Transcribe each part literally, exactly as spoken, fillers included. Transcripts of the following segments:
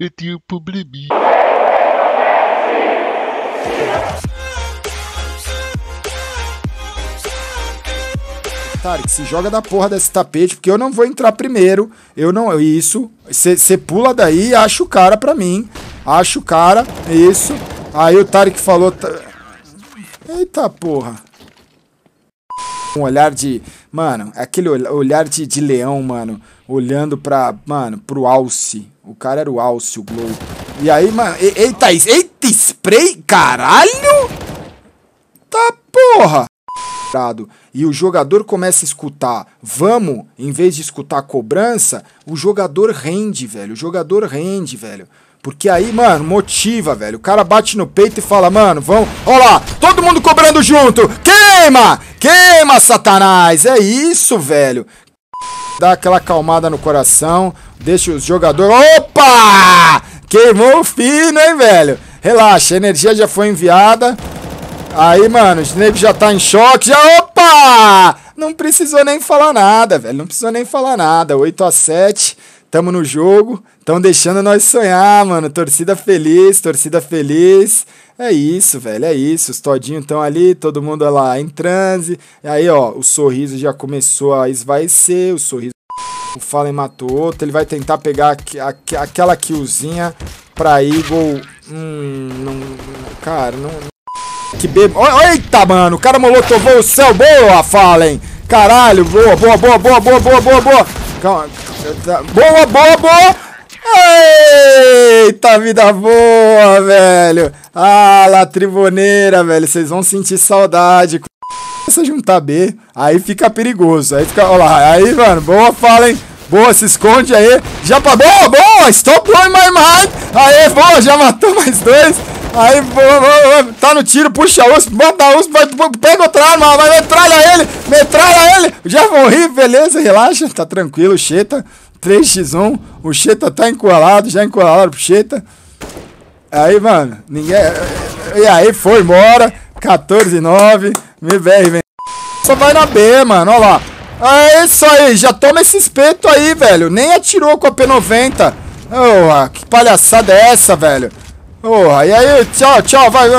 Eu tenho um probleminha. Tarek, se joga da porra desse tapete, porque eu não vou entrar primeiro. Eu não... Isso. Você pula daí e acha o cara pra mim. Acha o cara. Isso. Aí o Tarek falou... Eita porra. Um olhar de... Mano, aquele olhar de, de leão, mano. Olhando pra... Mano, pro Alce. O cara era o Alce, o Glow. E aí, mano... E, eita, eita, spray! Caralho! Tá porra! E o jogador começa a escutar vamos, em vez de escutar a cobrança, o jogador rende, velho. O jogador rende, velho. Porque aí, mano, motiva, velho. O cara bate no peito e fala, mano, vamos... Olha lá, todo mundo cobrando junto. Queima! Queima, Satanás! É isso, velho. Dá aquela acalmada no coração. Deixa os jogadores... Opa! Queimou o fino, hein, velho? Relaxa, a energia já foi enviada. Aí, mano, o nego já tá em choque. Já, opa! Não precisou nem falar nada, velho. Não precisou nem falar nada. oito a sete, tamo no jogo. Tão deixando nós sonhar, mano. Torcida feliz, torcida feliz. É isso, velho, é isso. Os todinhos estão ali, todo mundo lá em transe. E aí, ó, o sorriso já começou a esvaecer. O sorriso... O Fallen matou outro. Ele vai tentar pegar aqu aquela killzinha pra Eagle. Hum, não... Cara, não... Que bebo. Eita, mano. O cara molotovou o céu. Boa, Fallen. Caralho. Boa, boa, boa, boa, boa, boa, boa, boa. Calma. Boa, boa, boa. Eita, vida boa, velho. Ah, lá, triboneira, velho. Vocês vão sentir saudade. Começa a juntar B. Aí fica perigoso. Aí fica. Olha lá. Aí, mano. Boa, Fallen. Boa, se esconde aí. Já pra. Boa, boa. Stop blowing my mind. Aí, boa. Já matou mais dois. Aí, tá no tiro, puxa a U S P, bota a U S P, pega outra arma, vai, metralha ele, metralha ele, já morri, beleza, relaxa, tá tranquilo, o Cheta, três a um, o Cheta tá encurralado, já encurralaram pro Cheta, aí, mano, ninguém, e aí, foi embora, quatorze a nove, M B R vem, só vai na B, mano, ó lá, é isso aí, já toma esse espeto aí, velho, nem atirou com a P noventa, oh, que palhaçada é essa, velho. Porra, e aí, tchau, tchau, vai,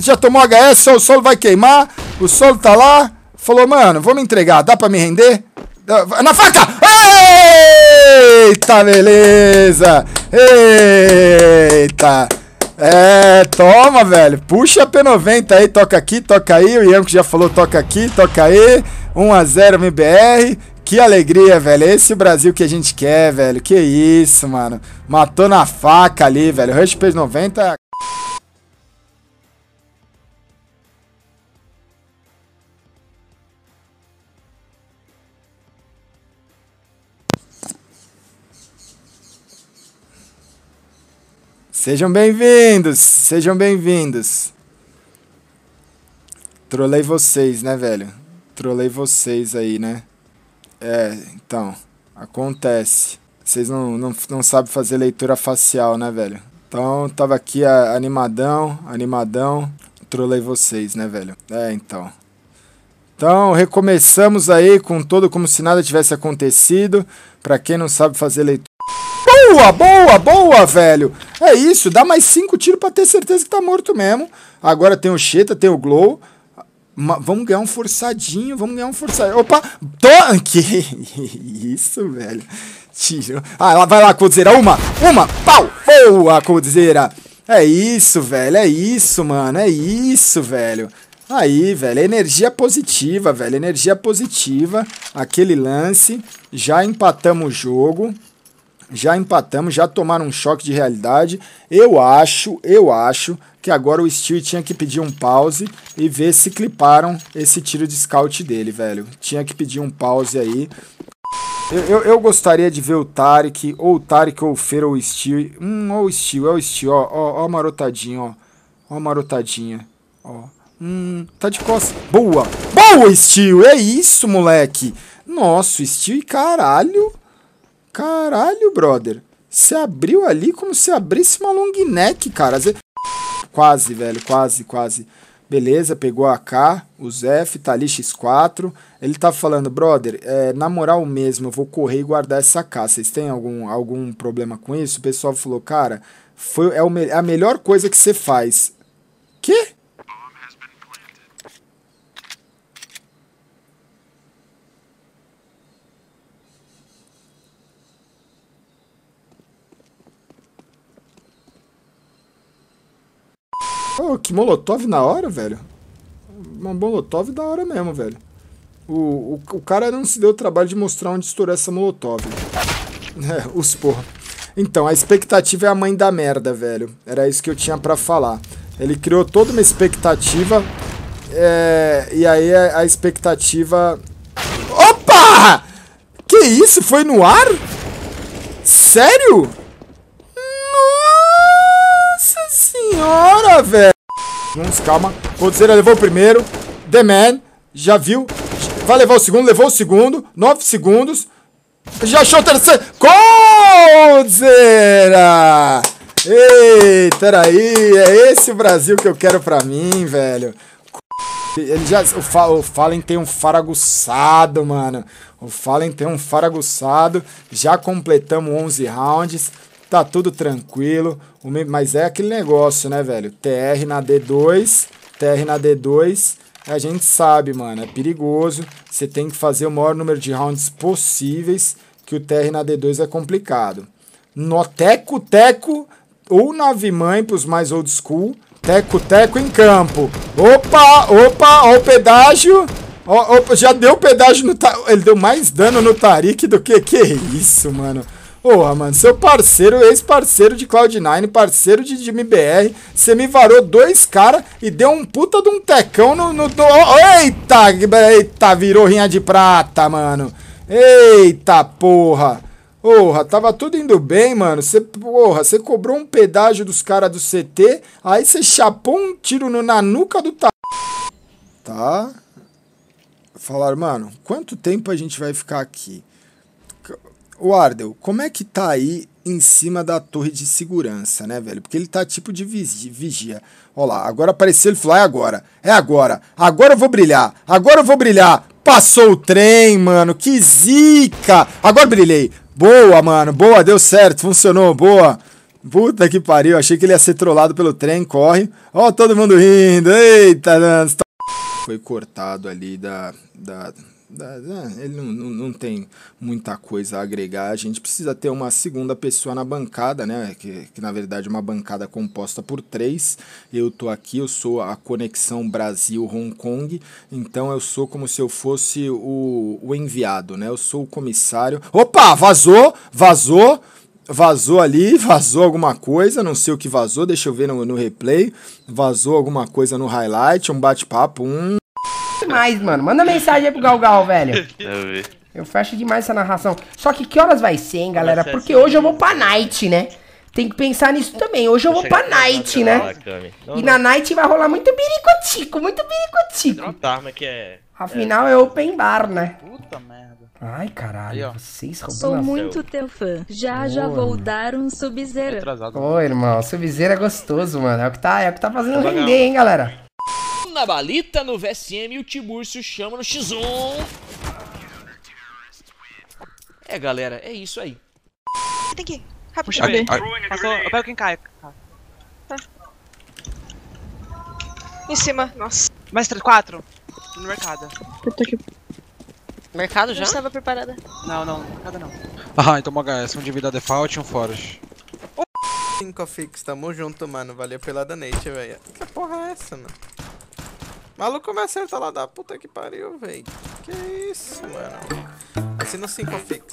já tomou H S, o solo vai queimar, o solo tá lá, falou, mano, vou me entregar, dá pra me render? Na faca! Eita, beleza! Eita! É, toma, velho, puxa a P noventa aí, toca aqui, toca aí, o Yanko já falou, toca aqui, toca aí, um a zero M B R, que alegria, velho, esse Brasil que a gente quer, velho, que isso, mano, matou na faca ali, velho, Rush P noventa... Sejam bem-vindos, sejam bem-vindos. Trolei vocês, né, velho? Trolei vocês aí, né? É, então, acontece. Vocês não, não, não sabem fazer leitura facial, né, velho? Então, tava aqui a, animadão, animadão, trolei vocês, né, velho? É, então. Então, recomeçamos aí com todo como se nada tivesse acontecido. Pra quem não sabe fazer leitura... Boa, boa, boa, velho! É isso, dá mais cinco tiros pra ter certeza que tá morto mesmo. Agora tem o Xeta, tem o Glow... Ma vamos ganhar um forçadinho, vamos ganhar um forçadinho. Opa! Tô... Que isso, velho? Tiro. Ah, vai lá, coldzera. Uma, uma, pau! Boa, coldzera. É isso, velho. É isso, mano. É isso, velho. Aí, velho. Energia positiva, velho. Energia positiva. Aquele lance. Já empatamos o jogo. Já empatamos, já tomaram um choque de realidade. Eu acho, eu acho que agora o Steel tinha que pedir um pause e ver se cliparam esse tiro de scout dele, velho. Tinha que pedir um pause aí. Eu, eu, eu gostaria de ver o Tarik, ou o Tarik, ou o Fer, ou o Steel. Hum, ou o Steel, é o Steel, ó, ó, ó marotadinho, ó. Ó marotadinha, ó. Hum, tá de costas. Boa! Boa, Steel! É isso, moleque! Nossa, Steel e caralho! Caralho, brother. Você abriu ali como se abrisse uma long neck, cara. Quase, velho. Quase, quase. Beleza, pegou a A K, o Zef, tá ali X quatro. Ele tá falando, brother, é, na moral mesmo, eu vou correr e guardar essa A K. Vocês têm algum, algum problema com isso? O pessoal falou, cara, foi, é, o, é a melhor coisa que você faz. Quê? Oh, que molotov na hora, velho. Uma molotov da hora mesmo, velho. O, o, o cara não se deu o trabalho de mostrar onde estourou essa molotov. É, os porra. Então, a expectativa é a mãe da merda, velho. Era isso que eu tinha pra falar. Ele criou toda uma expectativa. É, e aí a, a expectativa... Opa! Que isso? Foi no ar? Sério? Senhora, velho. Vamos, calma. Coldzera levou o primeiro. The Man. Já viu. Vai levar o segundo. Levou o segundo. Nove segundos. Já achou o terceiro. Coldzera! Eita, era aí. É esse o Brasil que eu quero pra mim, velho. Ele já, o Fallen tem um faraguçado, mano. O Fallen tem um faraguçado. Já completamos onze rounds. Tá tudo tranquilo, mas é aquele negócio, né, velho? T R na D dois, T R na D dois, a gente sabe, mano, é perigoso. Você tem que fazer o maior número de rounds possíveis, que o T R na D dois é complicado. No teco, teco, ou nave mãe pros mais old school, teco, teco em campo. Opa, opa, ó o pedágio. Ó, opa, já deu pedágio no Tarik. Ele deu mais dano no Tarik do que... Que isso, mano? Porra, mano, seu parceiro, ex-parceiro de Cloud nine, parceiro de J M B R, você me varou dois caras e deu um puta de um tecão no... no do... Eita, eita, virou rinha de prata, mano. Eita, porra. Porra, tava tudo indo bem, mano. Você, porra, você cobrou um pedágio dos caras do C T, aí você chapou um tiro no, na nuca do... Ta... Tá? Falaram, mano, quanto tempo a gente vai ficar aqui? O Ardel, como é que tá aí em cima da torre de segurança, né, velho? Porque ele tá tipo de vigia. Olha lá, agora apareceu, ele falou, é agora, é agora, agora eu vou brilhar, agora eu vou brilhar. Passou o trem, mano, que zica. Agora brilhei. Boa, mano, boa, deu certo, funcionou, boa. Puta que pariu, achei que ele ia ser trollado pelo trem, corre. Ó, todo mundo rindo, eita. Foi cortado ali da... da... Ele não, não, não tem muita coisa a agregar. A gente precisa ter uma segunda pessoa na bancada, né? Que, que na verdade é uma bancada composta por três. Eu tô aqui, eu sou a conexão Brasil-Hong Kong. Então eu sou como se eu fosse o, o enviado, né? Eu sou o comissário. Opa, vazou, vazou. Vazou ali, vazou alguma coisa, não sei o que vazou. Deixa eu ver no, no replay. Vazou alguma coisa no highlight, um bate-papo, um... Demais, mano. Manda mensagem aí pro Galgal, velho. Eu vi. Eu fecho demais essa narração. Só que que horas vai ser, hein, galera? Porque hoje eu vou pra night, né? Tem que pensar nisso também. Hoje eu vou pra night, né? E na night vai rolar muito biricotico, muito biricotico. Afinal é open bar, né? Puta merda. Ai, caralho, vocês roubam. Sou muito teu fã. Já, já vou dar um Sub-Zero. Ô, irmão, Sub-Zero é gostoso, mano. É o que tá, é o que tá fazendo render, hein, galera? Na balita, no V S M, e o Tiburcio chama no X um. É, galera, é isso aí. Tem que ir, rápido. Eu pego quem cai. Tá. Em cima, nossa. Mais três, quatro. No mercado. Eu tô aqui. Mercado já? Eu estava preparada. Não, não, mercado não. Ah, então uma H S, um de vida default e um forest. cinco fix, tamo junto, mano. Valeu pela donate, velho. Que porra é essa, mano? Maluco me acerta lá da puta que pariu, velho. Que isso, mano. Assina cinco fix.